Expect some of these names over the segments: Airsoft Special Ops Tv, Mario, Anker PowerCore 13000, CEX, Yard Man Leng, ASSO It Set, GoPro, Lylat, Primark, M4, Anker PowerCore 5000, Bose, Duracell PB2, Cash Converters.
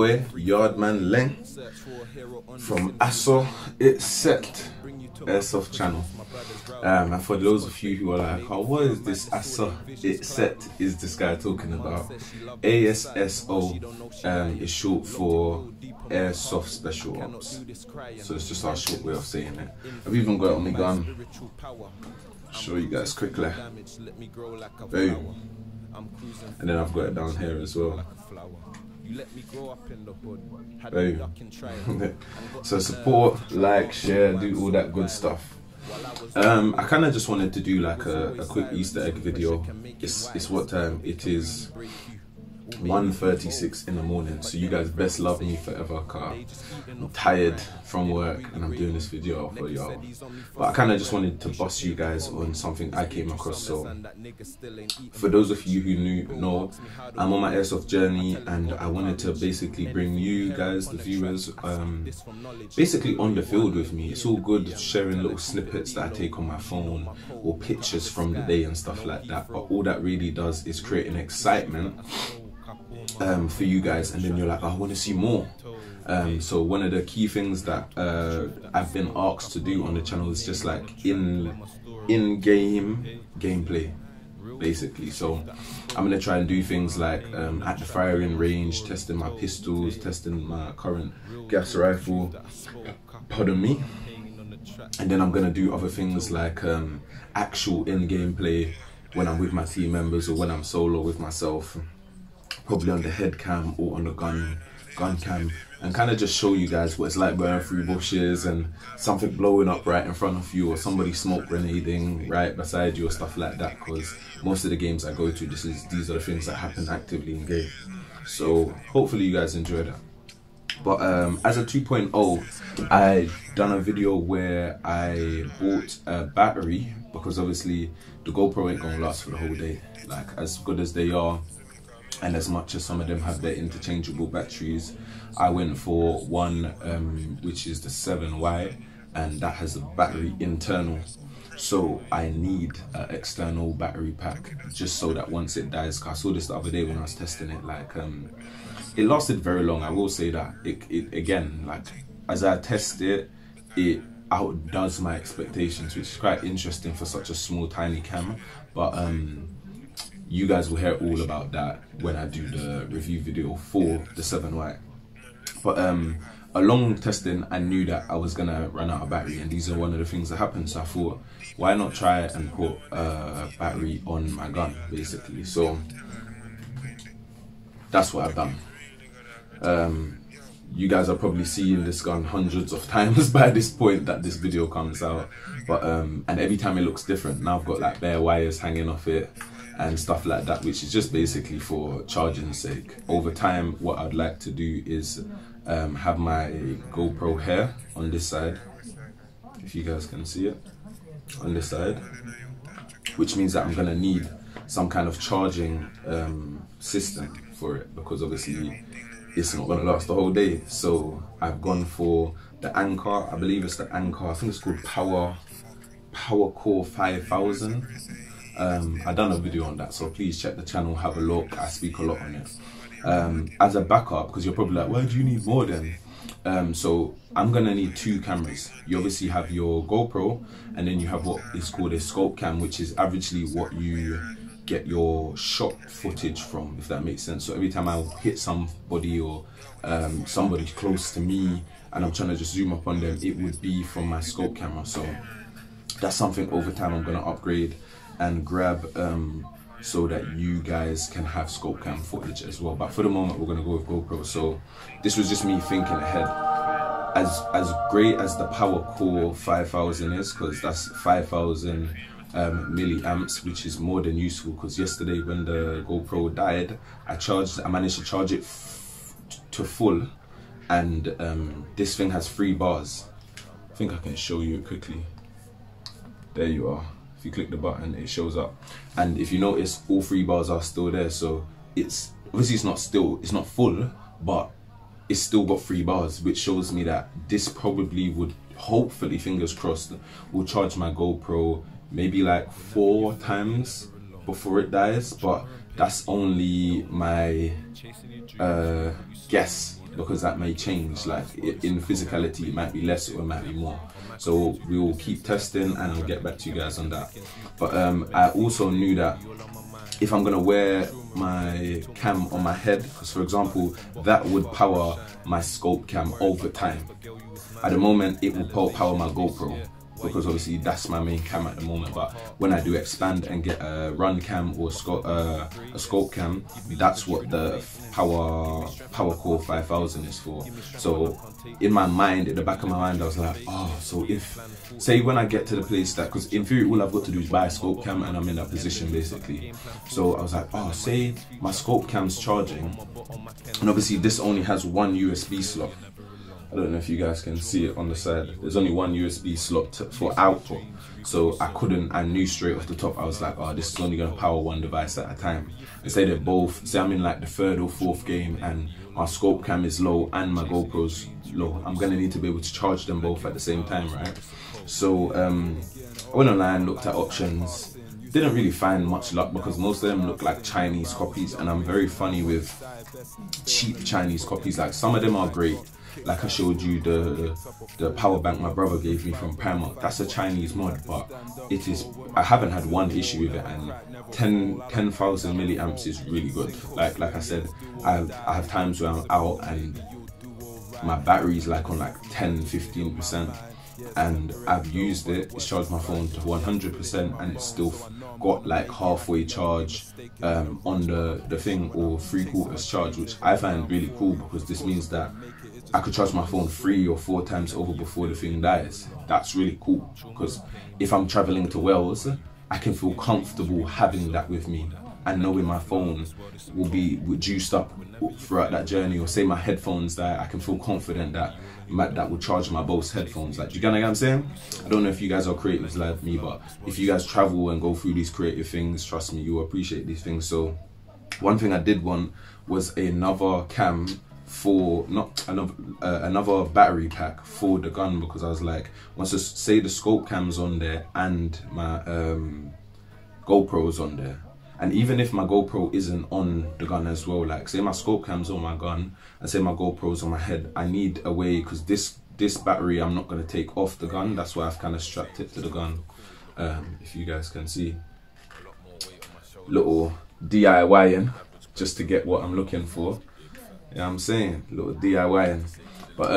boy Yardman Leng from ASSO It Set Airsoft channel. And for those of you who are like, oh, what is this ASSO It Set is this guy talking about? ASSO is short for Airsoft Special Ops, so it's just our short way of saying it. I've even got it on my gun, show you guys quickly. Boom. And then I've got it down here as well. Boom. So support, like, share, do all that good stuff. I kind of just wanted to do like a quick Easter egg video. It's what time it is, 1:36 in the morning, so you guys best love me forever, car I'm tired from work and I'm doing this video for y'all. But I kind of just wanted to bust you guys on something I came across. So for those of you who know, I'm on my airsoft journey, and I wanted to basically bring you guys, the viewers, basically on the field with me. It's all good sharing little snippets that I take on my phone or pictures from the day and stuff like that, but all that really does is create an excitement for you guys, and then you're like, I want to see more. So one of the key things that I've been asked to do on the channel is just like in-game gameplay, basically. So I'm gonna try and do things like at the firing range, testing my pistols, testing my current gas rifle, pardon me, and then I'm gonna do other things like actual in-game play when I'm with my team members or when I'm solo with myself, probably on the head cam or on the gun cam, and kind of just show you guys what it's like going through bushes and something blowing up right in front of you, or somebody smoke grenading right beside you or stuff like that, because most of the games I go to, these are the things that happen actively in game. So hopefully you guys enjoy that. But as a 2.0, I done a video where I bought a battery, because obviously the GoPro ain't gonna last for the whole day, like as good as they are and as much as some of them have their interchangeable batteries. I went for one which is the 7Y, and that has a battery internal, so I need an external battery pack just so that once it dies, because I saw this the other day when I was testing it, like it lasted very long. I will say that it again, like as I test it, it outdoes my expectations, which is quite interesting for such a small tiny camera. But you guys will hear all about that when I do the review video for the 7Y. But along testing, I knew that I was gonna run out of battery, and these are one of the things that happened. So I thought, why not try and put a battery on my gun, basically. So that's what I've done. You guys are probably seeing this gun hundreds of times by this point that this video comes out, but and every time it looks different. Now I've got like bare wires hanging off it and stuff like that, which is just basically for charging sake. Over time, what I'd like to do is have my GoPro hair on this side, if you guys can see it, on this side, which means that I'm gonna need some kind of charging system for it, because obviously it's not gonna last the whole day. So I've gone for the Anker, I believe it's the Anker, I think it's called PowerCore 5000. I've done a video on that, so please check the channel, have a look. I speak a lot on it. As a backup, because you're probably like, why do you need more then? So I'm gonna need two cameras. You obviously have your GoPro, and then you have what is called a scope cam, which is averagely what you get your shot footage from, if that makes sense. So every time I hit somebody or somebody close to me and I'm trying to just zoom up on them, it would be from my scope camera. So that's something over time I'm gonna upgrade and grab, so that you guys can have scope cam footage as well. But for the moment, we're gonna go with GoPro. So this was just me thinking ahead. As great as the PowerCore 5000 is, because that's 5000 milliamps, which is more than useful, because yesterday when the GoPro died, I managed to charge it to full, and this thing has 3 bars. I think I can show you quickly. There you are. If you click the button, it shows up, and if you notice, all 3 bars are still there. So it's obviously it's not full, but it's still got 3 bars, which shows me that this probably would, hopefully, fingers crossed, will charge my GoPro maybe like 4 times before it dies. But that's only my guess. because that may change. Like in physicality, it might be less or it might be more. So we will keep testing and I'll get back to you guys on that. But I also knew that if I'm gonna wear my cam on my head, because for example, that would power my scope cam over time. At the moment, it will power my GoPro, because obviously that's my main cam at the moment, but when I do expand and get a run cam or a scope cam, that's what the PowerCore 5000 is for. So in my mind, at the back of my mind, I was like, oh, so if, say when I get to the place that, because in theory all I've got to do is buy a scope cam and I'm in that position basically. So I was like, oh, say my scope cam's charging, and obviously this only has one USB slot. I don't know if you guys can see it on the side. There's only one USB slot for output. So I couldn't, I knew straight off the top, I was like, oh, this is only gonna power one device at a time. And say they're both, say I'm in like the third or fourth game and my scope cam is low and my GoPro's low. I'm gonna need to be able to charge them both at the same time, right? So I went online, looked at options. Didn't really find much luck because most of them look like Chinese copies, and I'm very funny with cheap Chinese copies. Like some of them are great. Like I showed you the power bank my brother gave me from Primark. That's a Chinese mod, but it is, I haven't had one issue with it, and 10,000 milliamps is really good. Like I said, I have times where I'm out and my battery's like on like 10–15%, and I've used it, it's charged my phone to 100% and it's still got like halfway charge on the thing, or 3/4 charge, which I find really cool because this means that I could charge my phone 3 or 4 times over before the thing dies. That's really cool, because if I'm traveling to Wales, I can feel comfortable having that with me and knowing my phone will be reduced up throughout that journey, or say my headphones die, I can feel confident that that will charge my Bose headphones. Like, do you get what I'm saying? I don't know if you guys are creatives like me, but if you guys travel and go through these creative things, trust me, you'll appreciate these things. So one thing I did want was another cam for, not another, another battery pack for the gun, because I was like, once I say the scope cam's on there and my GoPro's on there, and even if my GoPro isn't on the gun as well, like say my scope cam's on my gun and say my GoPro's on my head, I need a way, because this battery I'm not going to take off the gun. That's why I've kind of strapped it to the gun. If you guys can see, little DIYing just to get what I'm looking for. Yeah, I'm saying little DIY, but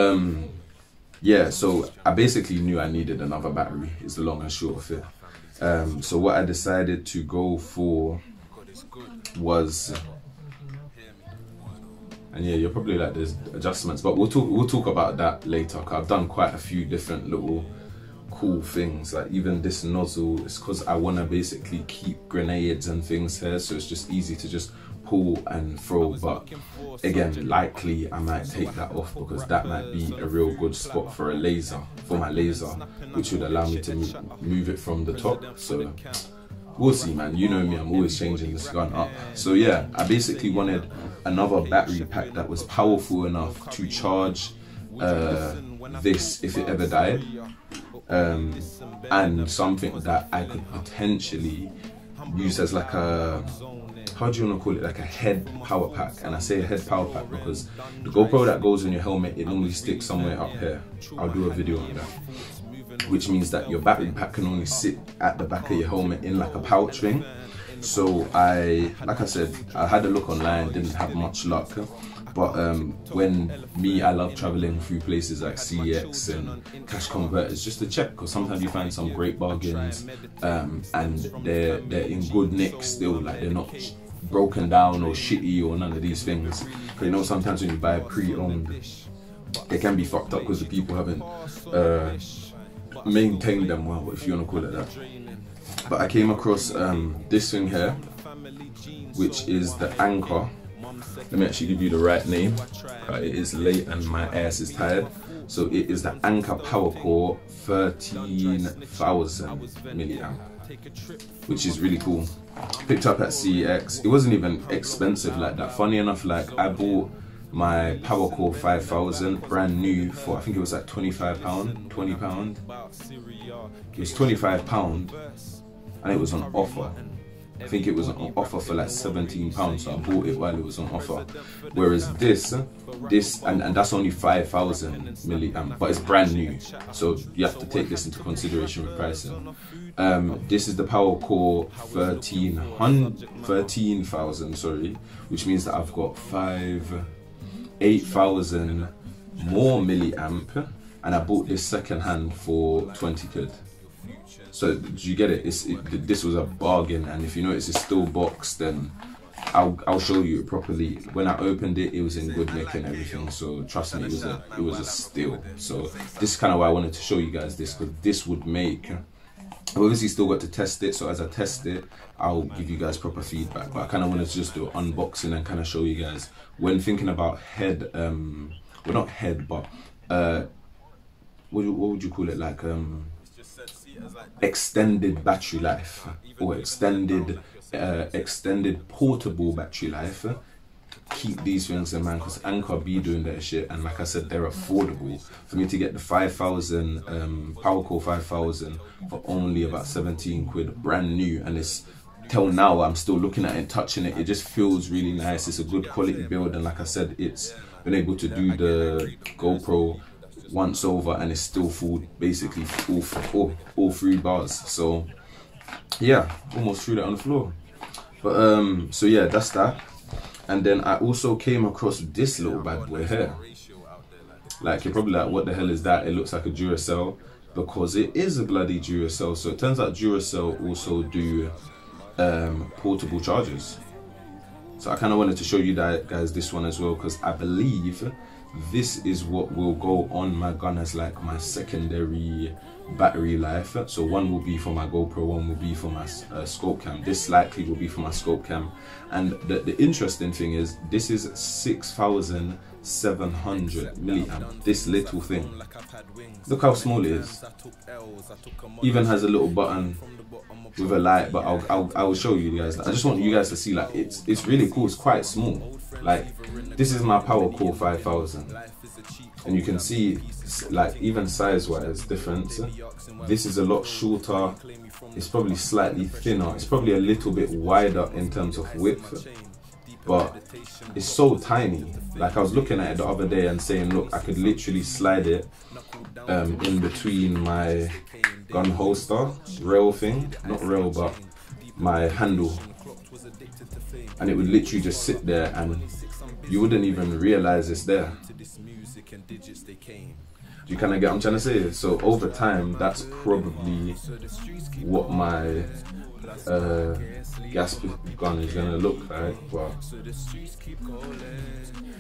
yeah. So I basically knew I needed another battery, is the long and short of it. So what I decided to go for was, and yeah, you're probably like, there's adjustments, but we'll talk about that later. Cause I've done quite a few different little cool things, like even this nozzle. It's because I wanna basically keep grenades and things here, so it's just easy to just pull and throw. But again, likely I might take that off because that might be a real good spot for a laser, for my laser, which would allow me to move it from the top. So we'll see, man. You know me, I'm always changing this gun up. So yeah, I basically wanted another battery pack that was powerful enough to charge this if it ever died, and something that I could potentially use as like a, how do you want to call it, like a head power pack. And I say a head power pack because the GoPro that goes in your helmet, it normally sticks somewhere up here. I'll do a video on that, which means that your battery pack can only sit at the back of your helmet in like a pouch thing. So I, like I said, I had a look online, didn't have much luck. But when me, I love traveling through places like CEX and Cash Converters just to check, because sometimes you find some great bargains, and they're in good nick still, like they're not broken down or shitty or none of these things. But you know, sometimes when you buy pre-owned, they can be fucked up because the people haven't maintained them well, if you want to call it that. But I came across this thing here, which is the Anker. Let me actually give you the right name. It is late and my ass is tired. So it is the Anker PowerCore 13,000 milliamp, which is really cool. Picked up at CEX. It wasn't even expensive like that. Funny enough, like I bought my PowerCore 5000 brand new for, I think it was like £25. It was £25 and it was on offer. I think it was on offer for like £17, so I bought it while it was on offer. Whereas this and that's only 5,000 milliamp, but it's brand new, so you have to take this into consideration with pricing. This is the PowerCore 13,000, sorry, which means that I've got 8,000 more milliamp, and I bought this second hand for 20 quid. So do you get it? This was a bargain, and if you notice it's still boxed, then I'll show you it properly. When I opened it, it was in good nick and everything, so trust me, it was a steal. So this is kind of why I wanted to show you guys this, because this would make... I've obviously still got to test it, so as I test it, I'll give you guys proper feedback. But I kind of wanted to just do an unboxing and kind of show you guys, when thinking about head, well, not head, but what would you call it, like extended battery life, or extended portable battery life. Keep these things in mind, because Anker be doing their shit, and like I said, they're affordable. For me to get the 5,000 PowerCore 5000 for only about 17 quid, brand new, and it's till now I'm still looking at it, touching it. It just feels really nice. It's a good quality build, and like I said, it's been able to do the GoPro once over, and it's still full, basically all 3 bars. So yeah, almost threw that on the floor. But so yeah, that's that. And then I also came across this little bad boy here. Like, you're probably like, what the hell is that? It looks like a Duracell, because it is a bloody Duracell. So it turns out Duracell also do portable chargers. So I kind of wanted to show you guys this one as well, because I believe this is what will go on my gun as like my secondary battery life. So one will be for my GoPro, one will be for my scope cam. This likely will be for my scope cam. And the interesting thing is, this is 6,700 milliamp, this little thing. Look how small it is. Even has a little button with a light, but I will show you guys. I just want you guys to see, like, it's really cool. It's quite small. Like, this is my PowerCore 5000, and you can see, like, even size-wise difference. This is a lot shorter. It's probably slightly thinner. It's probably a little bit wider in terms of width, but it's so tiny. Like, I was looking at it the other day and saying, look, I could literally slide it in between my gun holster rail thing, not rail, but my handle, and it would literally just sit there, and you wouldn't even realize it's there. Do you kind of get what I'm trying to say? So over time, that's probably what my gas gun is gonna look like. Wow.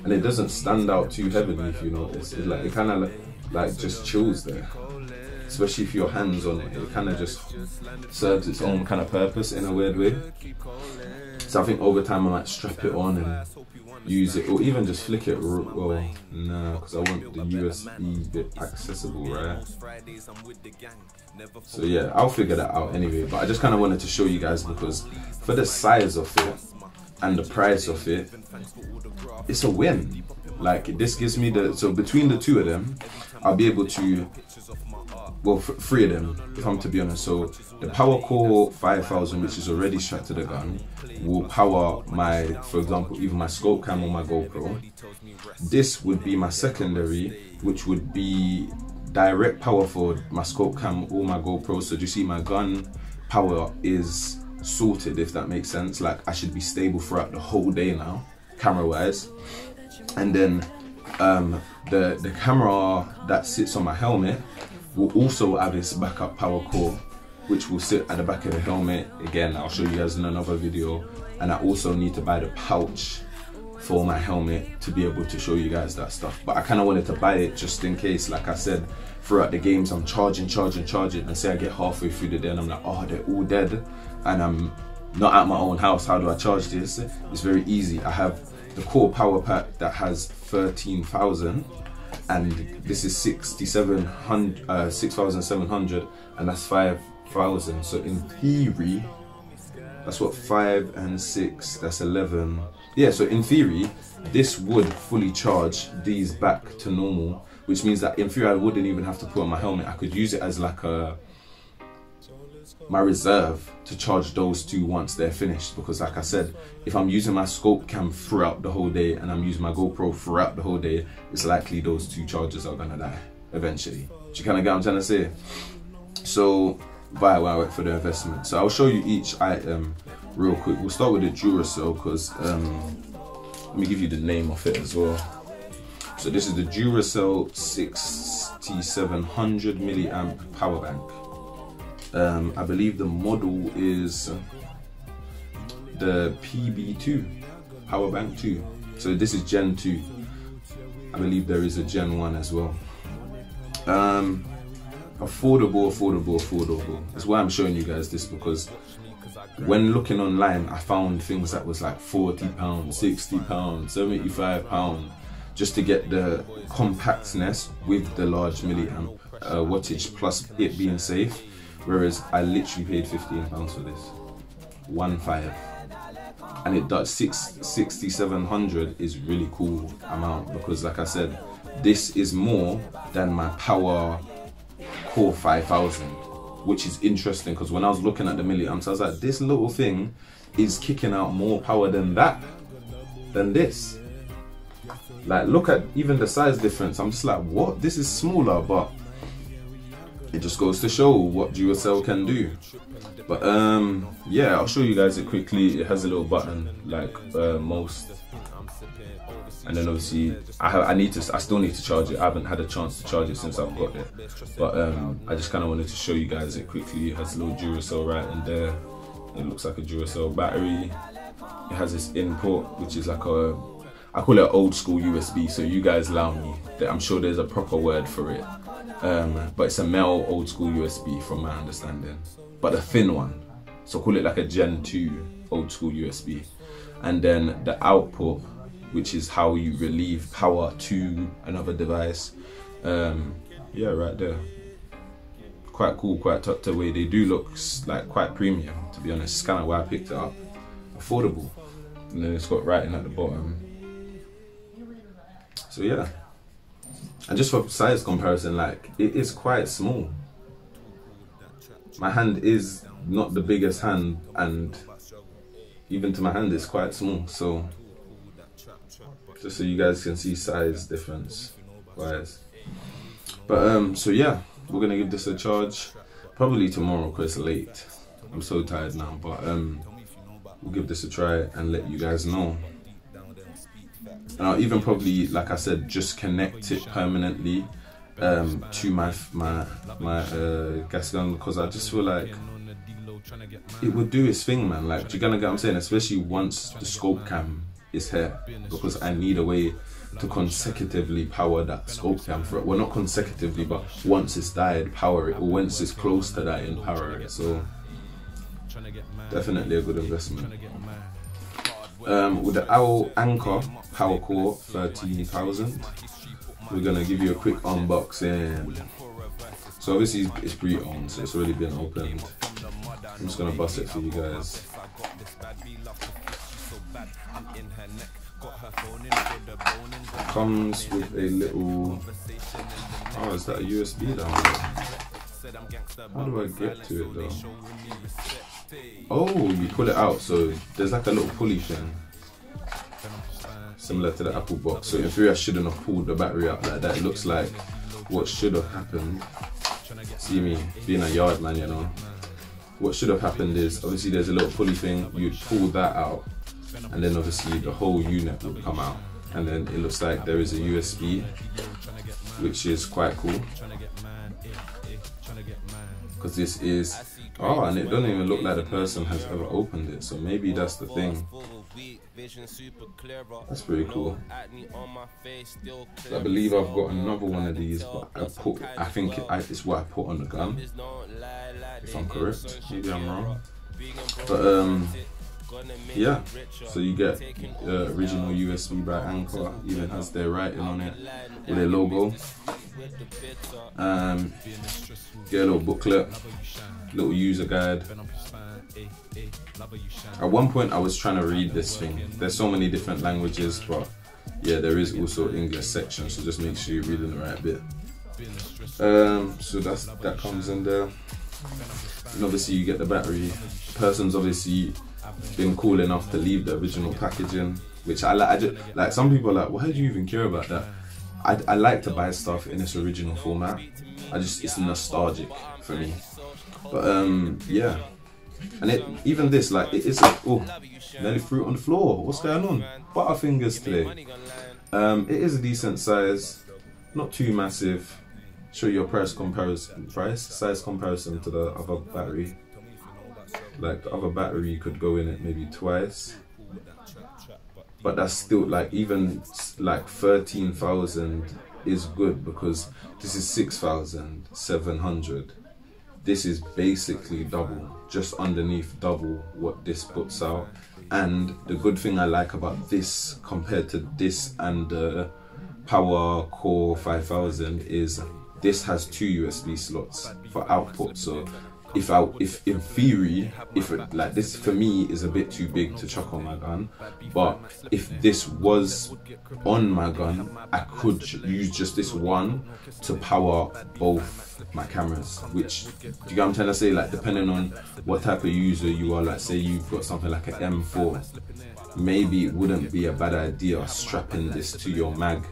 And it doesn't stand out too heavily, if you notice. It's like, it kind of like just chills there, especially if your hands on it. It kind of just serves its own kind of purpose in a weird way. So I think over time I might strap it on and use it, or even just flick it. Well, nah, because I want the USB bit accessible, right? So yeah, I'll figure that out anyway. But I just kind of wanted to show you guys, because for the size of it and the price of it, it's a win. Like, this gives me the, so between the two of them, I'll be able to, well, 3 of them, if I'm to be honest. So the PowerCore 5000, which is already strapped to the gun, will power my, for example, even my scope cam or my GoPro. This would be my secondary, which would be direct power for my scope cam or my GoPro. So do you see, my gun power is sorted, if that makes sense. Like, I should be stable throughout the whole day now, camera wise. And then the camera that sits on my helmet will also have its backup PowerCore, which will sit at the back of the helmet. Again, I'll show you guys in another video. And I also need to buy the pouch for my helmet to be able to show you guys that stuff. But I kind of wanted to buy it just in case. Like I said, throughout the games, I'm charging. And say I get halfway through the day and I'm like, oh, they're all dead, and I'm not at my own house. How do I charge this? It's very easy. I have the core power pack that has 13,000, and this is 6,700, and that's 5,000. So in theory, that's what, 5 and 6, that's 11. Yeah, so in theory, this would fully charge these back to normal, which means that in theory I wouldn't even have to put on my helmet. I could use it as like a my reserve to charge those two once they're finished, because like I said, if I'm using my scope cam throughout the whole day and I'm using my GoPro throughout the whole day, it's likely those two charges are gonna die eventually. Do you kind of get what I'm trying to say? So buy while I wait for the investment. So I'll show you each item real quick. We'll start with the Duracell, because let me give you the name of it as well. So this is the Duracell 6700 milliamp power bank. I believe the model is the PB2, power bank 2. So this is Gen 2. I believe there is a Gen 1 as well. Affordable. That's why I'm showing you guys this, because when looking online, I found things that was like £40, £60, £75, just to get the compactness with the large milliamp wattage plus it being safe. Whereas I literally paid £15 for this, 15, and it does 6700 is really cool amount, because like I said, this is more than my PowerCore 5000, which is interesting, because when I was looking at the milliamps, I was like, this little thing is kicking out more power than that, than this. Like, look at even the size difference. I'm just like, what? This is smaller, but it just goes to show what Duracell can do. But yeah, I'll show you guys it quickly. It has a little button like most, and then obviously I still need to charge it. I haven't had a chance to charge it since I've got it, but I just kind of wanted to show you guys it quickly. It has a little Duracell right in there. It looks like a Duracell battery. It has this input, which is like a, I call it old school USB, so you guys allow me. I'm sure there's a proper word for it. But it's a male old school USB from my understanding, but a thin one, so call it like a Gen 2 old school USB. And then the output, which is how you relieve power to another device. Yeah, right there. Quite cool, quite tucked away. They do look like quite premium, to be honest. It's kind of why I picked it up. Affordable. And then it's got writing at the bottom. So yeah. And just for size comparison, like, it is quite small. My hand is not the biggest hand, and even to my hand it's quite small. So just so you guys can see size difference wise. But so yeah, we're gonna give this a charge probably tomorrow, because it's late. I'm so tired now, but we'll give this a try and let you guys know. And I'll even probably, like I said, just connect it permanently to my gas gun, because I just feel like it would do its thing, man. Like, do you gonna get what I'm saying? Especially once the scope cam is here, because I need a way to consecutively power that scope cam for it. Well, not consecutively, but once it's died, power it, or once it's close to dying, power it. So definitely a good investment. With the Anker PowerCore 13000, we're gonna give you a quick unboxing. So obviously it's pre-owned, so it's already been opened. I'm just gonna bust it for you guys. It comes with a little, oh, is that a USB down there? How do I get to it though? Oh, you pull it out, so there's like a little pulley thing, similar to the Apple box. So in theory, I shouldn't have pulled the battery out like that. It looks like what should have happened. See me being a yard man, you know. What should have happened is, obviously there's a little pulley thing. You'd pull that out, and then obviously the whole unit would come out. And then it looks like there is a USB, which is quite cool. Because this is, oh, and it doesn't even look like the person has ever opened it, so maybe that's the thing. That's pretty cool. I believe I've got another one of these, but I think it's what I put on the gun, if I'm correct. Maybe I'm wrong, but yeah, so you get original USB by Anker. Even has their writing on it with their logo. Get a little booklet, little user guide. At one point I was trying to read this thing. There's so many different languages, but yeah, there is also an English section, so just make sure you're reading the right bit. So that comes in there. And obviously you get the battery. Person's obviously been cool enough to leave the original packaging, which I just, like, some people are like, why do you even care about that? I like to buy stuff in its original format. It's nostalgic for me. But yeah, and even this, like, it is like, oh, nearly fruit on the floor. What's going on? Butterfingers today. It is a decent size, not too massive. Show your size comparison to the other battery. Like, the other battery could go in it maybe twice, but that's still like, even like 13,000 is good, because this is 6,700. This is basically double, just underneath double what this puts out. And the good thing I like about this compared to this and the PowerCore 5000 is this has 2 USB slots for output. So if in theory, like, this for me is a bit too big to chuck on my gun, but if this was on my gun, I could use just this one to power both my cameras, which, do you get what I'm trying to say? Like, depending on what type of user you are, like, say you've got something like an M4, maybe it wouldn't be a bad idea strapping this to your mag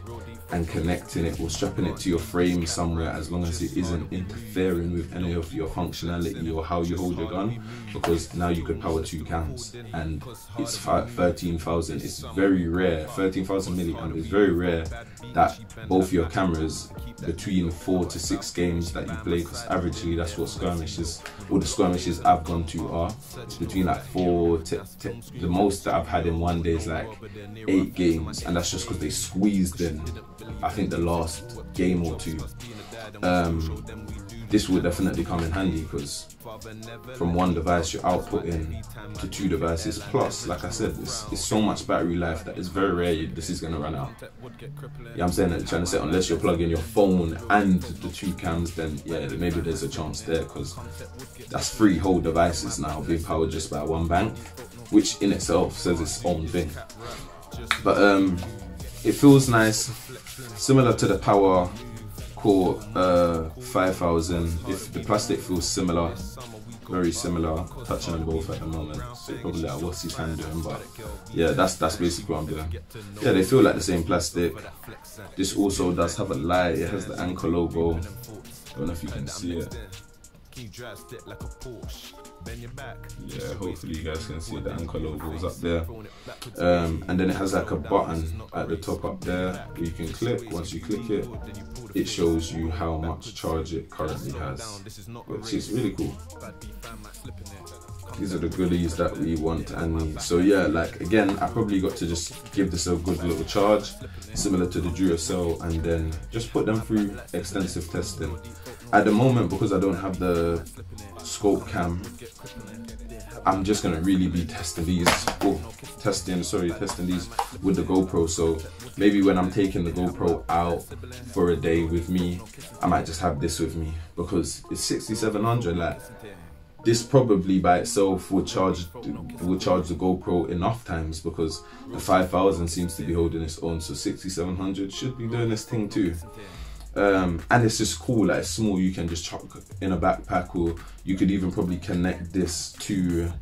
and connecting it, or strapping it to your frame somewhere, as long as it isn't interfering with any of your functionality or how you hold your gun, because now you could power 2 cams, and it's 13,000. It's very rare, 13,000 milliamp. It's very rare that both your cameras, between 4 to 6 games that you play, because averagely that's what skirmishes, all the skirmishes I've gone to are, between like 4 to the most that I've had in one day is like 8 games, and that's just because they squeezed in, I think, the last game or 2. This will definitely come in handy, because from 1 device you're outputting to 2 devices, plus, like I said, it's so much battery life that it's very rare this is going to run out. Yeah, I'm saying that, trying to say, unless you're plugging your phone and the 2 cams, then yeah, maybe there's a chance there, because that's 3 whole devices now being powered just by one bank, which in itself says its own thing. But it feels nice, similar to the PowerCore 5000. If the plastic feels similar, very similar, touching on both at the moment, so probably like, what's his hand doing? But yeah, that's basically what I'm doing. Yeah, they feel like the same plastic. This also does have a light. It has the Anker logo. Don't know if you can see it. Yeah, hopefully you guys can see the Anker logos up there. And then it has like a button at the top up there where you can click. Once you click it, it shows you how much charge it currently has, which is really cool. These are the goodies that we want and need. So yeah, like, again, I probably got to just give this a good little charge, similar to the Duracell, and then just put them through extensive testing. At the moment, because I don't have the scope cam, I'm just gonna really be testing these. testing these with the GoPro. So maybe when I'm taking the GoPro out for a day with me, I might just have this with me, because it's 6,700. Like, this probably by itself will charge the GoPro enough times, because the 5000 seems to be holding its own. So 6,700 should be doing this thing too. And it's just cool, like, it's small, you can just chuck in a backpack, or you could even probably connect this to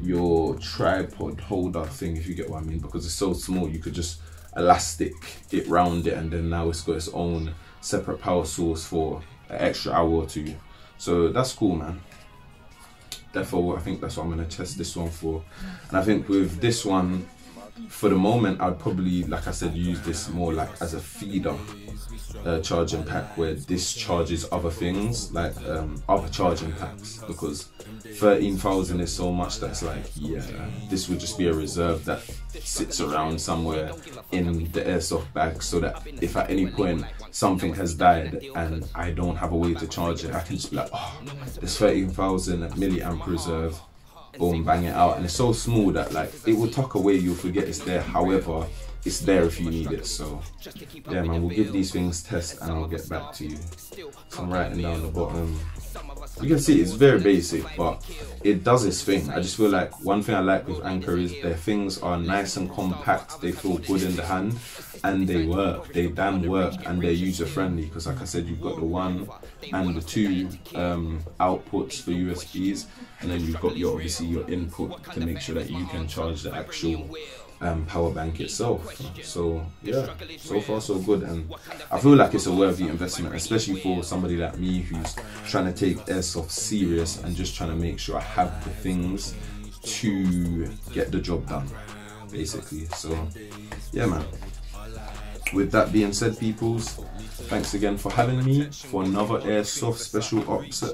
your tripod holder thing, if you get what I mean, because it's so small, you could just elastic it round it, and then now it's got its own separate power source for an extra hour or 2. So that's cool, man. Therefore, I think that's what I'm going to test this one for. And I think with this one, for the moment, I'd probably, like I said, use this more like as a feeder charging pack, where this charges other things, like other charging packs, because 13,000 is so much that's like, yeah, this would just be a reserve that sits around somewhere in the airsoft bag, so that if at any point something has died and I don't have a way to charge it, I can just be like, oh, there's 13,000 milliamp reserve. Boom, bang it out. And it's so small that, like, it will tuck away, you'll forget it's there. However, it's there if you need it. So yeah, man, we'll give these things tests and I'll get back to you. So I'm writing down the bottom. You can see it's very basic, but it does its thing. I just feel like one thing I like with Anker is their things are nice and compact. They feel good in the hand, and they work. They damn work, and they're user friendly because, like I said, you've got the 1 and the 2 outputs for USBs, and then you've got your obviously your input to make sure that you can charge the actual power bank itself. So yeah, so far so good, and I feel like it's a worthy investment, especially for somebody like me who's trying to take airsoft serious and just trying to make sure I have the things to get the job done, basically. So yeah, man, with that being said, peoples, thanks again for having me for another airsoft special ops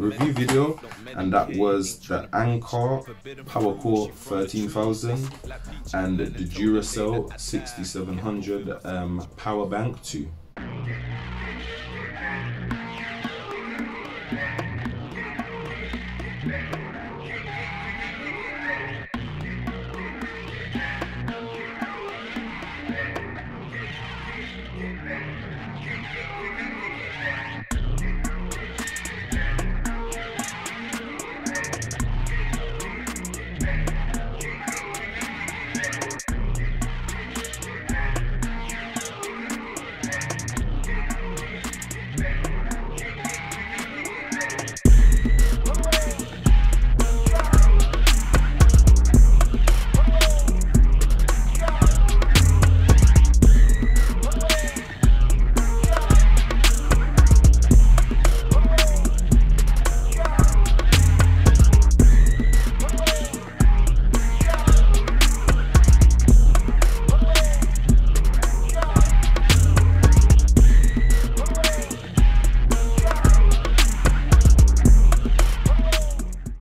review video, and that was the Anker PowerCore 13000 and the Duracell 6700 power bank 2.